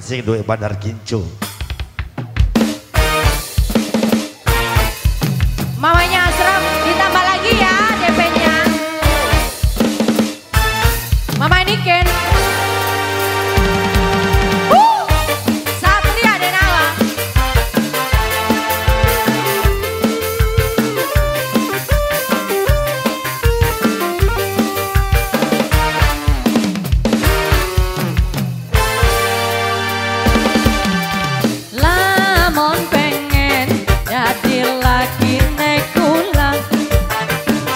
sing duwe Bandar Gincu. Mamanya Asram ditambah lagi ya DP-nya. Mama Niken. Satria dan Ala. Lamun pengen jadi laki nek ulang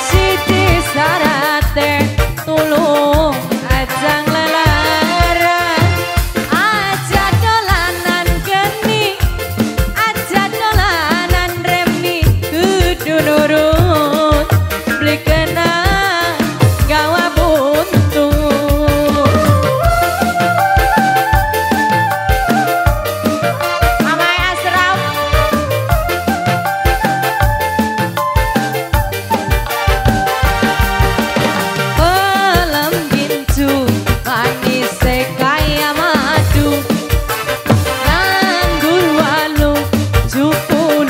Siti Sarate tulung ajang lelaran, aja dolanan geni, aja dolanan remi, kudu nurut beli kena gawa buntu. Mama Asram, pelem gincu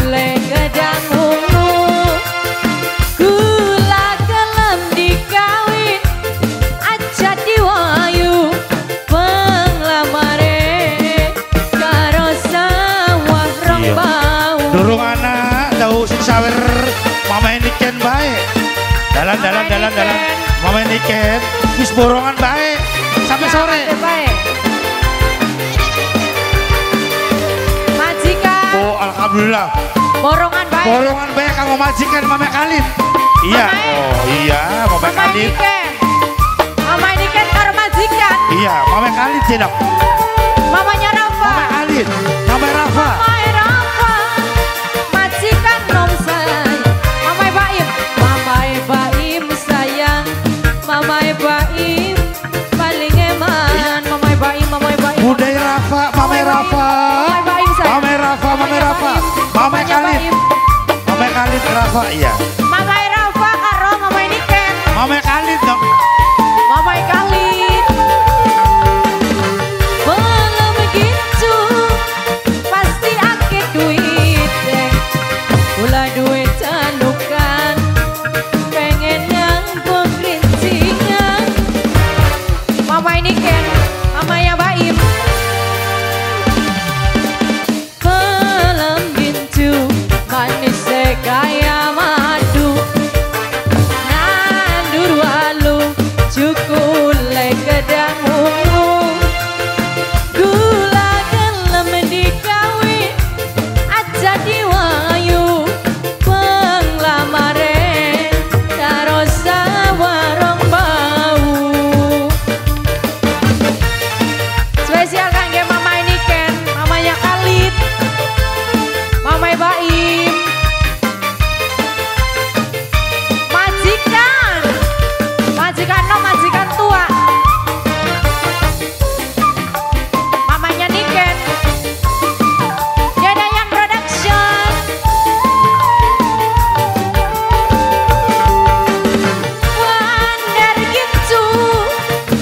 manis kaya madu, nganggur walu jupule gedang ungu, gula gelem dikawin aja diwayu penglamare karo sawah rong Iya. bau. Durung anak tahu sing sawer mamae Niken bae. Dalan-dalan Mamae dalan-dalan Niken. mamae Niken wis borongan bae sampai sore. Baik. Majikan, Oh alhamdulillah. Borongan baik. Borongan bae kanggo majikan mamae Kalif. Iya. Mamae. Oh iya mamae Mama Kalif. Niken. Mama Niken karo majikan. Iya mamae Kalif jedok. Mamanya Rafa. Mamae Kalif. Mamae Rafa. Mamae Rafa. Majikan nom say. Mamae Baim. Mamae Baim sayang. Mamae Baim paling eman. Mamae Baim, Mamae Baim. Budaya Rafa, mamae Rafa. Mamae Baim sayang. Mamae Rafa, mamae Rafa. Mamae Kalif. Mamae Kalif Rafa iya. Mamae Rafa karo Mamae Niken. Mamae Kalif dong. Mamae Kalif. Belum gitu pasti akeh duit. Gula duit canukan pengen nyangkut rincingan. Mamae Niken, mamanya Baim. Pelem gincu manis kaya madu, nandur walu cukule gedang ungu, gula gelem dikawin aja diwayu penglamare karo sawarong bau. Spesial kangge Mamae Niken, mamanya Kalit, Mamae Baim. Majikan, majikan nom, majikan tua. Mamanya Niken, Yada yang production. Bandar gincu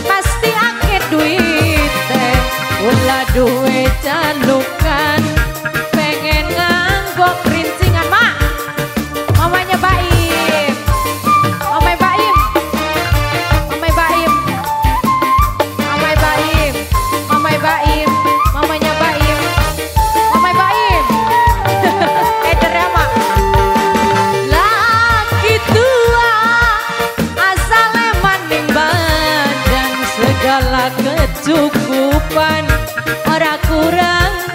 pasti akeh duit, ulah duit calukan pengen nganggok rincingan. Mak, mamanya Baim, Mamae Baim, Mamae Baim, Mamae Baim, Mamae Baim, mamanya Baim, Mamae Baim. Drama. Laki tua asal maning badan segala kecukupan, ora kurang